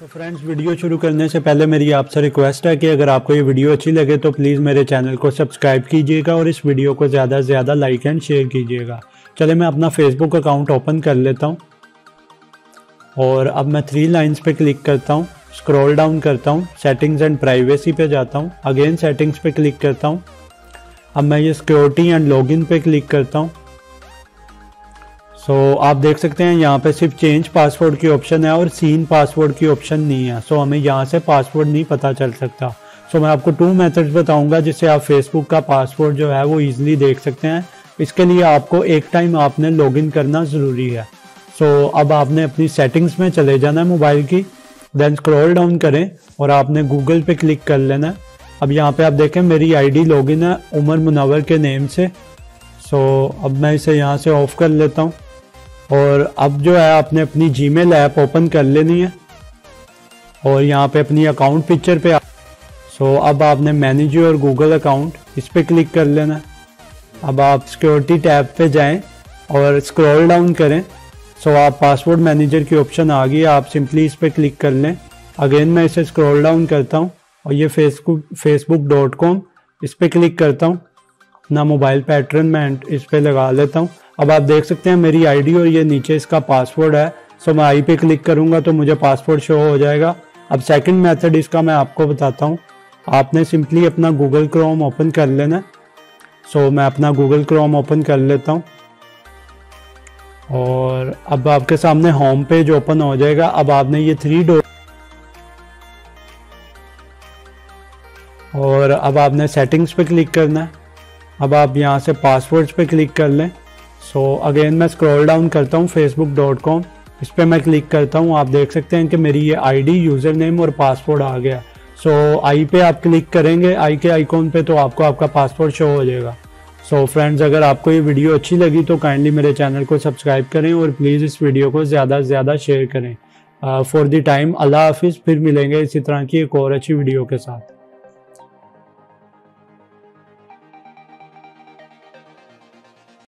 तो friends, video शुरू करने से पहले मेरी आपसे रिक्वेस्ट है कि अगर आपको ये वीडियो अच्छी लगे तो प्लीज़ मेरे चैनल को सब्सक्राइब कीजिएगा और इस वीडियो को ज़्यादा से ज़्यादा लाइक एंड शेयर कीजिएगा। चले मैं अपना फेसबुक अकाउंट ओपन कर लेता हूँ और अब मैं 3 लाइन्स पे क्लिक करता हूँ, स्क्रॉल डाउन करता हूँ, सेटिंग्स एंड प्राइवेसी पे जाता हूँ, अगेन सेटिंग्स पे क्लिक करता हूँ। अब मैं ये सिक्योरिटी एंड लॉगिन पे क्लिक करता हूँ। सो आप देख सकते हैं यहाँ पे सिर्फ चेंज पासवर्ड की ऑप्शन है और सीन पासवर्ड की ऑप्शन नहीं है। सो हमें यहाँ से पासवर्ड नहीं पता चल सकता। सो मैं आपको 2 मेथड्स बताऊँगा जिससे आप फेसबुक का पासवर्ड जो है वो ईजिली देख सकते हैं। इसके लिए आपको एक टाइम आपने लॉगिन करना ज़रूरी है। सो अब आपने अपनी सेटिंग्स में चले जाना है मोबाइल की, देन स्क्रॉल डाउन करें और आपने गूगल पे क्लिक कर लेना है। अब यहाँ पे आप देखें मेरी आईडी लॉगिन है उमर मुनावर के नेम से। सो अब मैं इसे यहाँ से ऑफ़ कर लेता हूँ और अब जो है आपने अपनी जीमेल ऐप ओपन कर लेनी है और यहाँ पे अपनी अकाउंट पिक्चर पे अब आपने मैनेज योर गूगल अकाउंट, इस पर क्लिक कर लेना है। अब आप सिक्योरिटी टैब पे जाएं और स्क्रॉल डाउन करें। सो आप पासवर्ड मैनेजर की ऑप्शन आ गई है, आप सिंपली इस पर क्लिक कर लें। अगेन मैं इसे स्क्रॉल डाउन करता हूं और ये facebook.com, इस पर क्लिक करता हूं। ना मोबाइल पैटर्न मैं इस पर लगा लेता हूं। अब आप देख सकते हैं मेरी आईडी और ये नीचे इसका पासवर्ड है। सो मैं आई पे क्लिक करूंगा तो मुझे पासवर्ड शो हो जाएगा। अब सेकेंड मैथड इसका मैं आपको बताता हूँ। आपने सिंपली अपना गूगल क्रोम ओपन कर लेना है। सो मैं अपना गूगल क्रोम ओपन कर लेता हूँ और अब आपके सामने होम पेज ओपन हो जाएगा। अब आपने ये 3 डॉट और अब आपने सेटिंग्स पे क्लिक करना है। अब आप यहाँ से पासवर्ड्स पे क्लिक कर लें। सो अगेन मैं स्क्रॉल डाउन करता हूँ facebook.com, इस पर मैं क्लिक करता हूँ। आप देख सकते हैं कि मेरी ये आईडी, यूज़र नेम और पासवर्ड आ गया। सो आई पे आप क्लिक करेंगे, आई के आइकॉन पे, तो आपको आपका पासवर्ड शो हो जाएगा। सो फ्रेंड्स, अगर आपको ये वीडियो अच्छी लगी तो काइंडली मेरे चैनल को सब्सक्राइब करें और प्लीज़ इस वीडियो को ज़्यादा से ज़्यादा शेयर करें। फॉर द टाइम, अल्लाह हाफिज़। फिर मिलेंगे इसी तरह की एक और अच्छी वीडियो के साथ।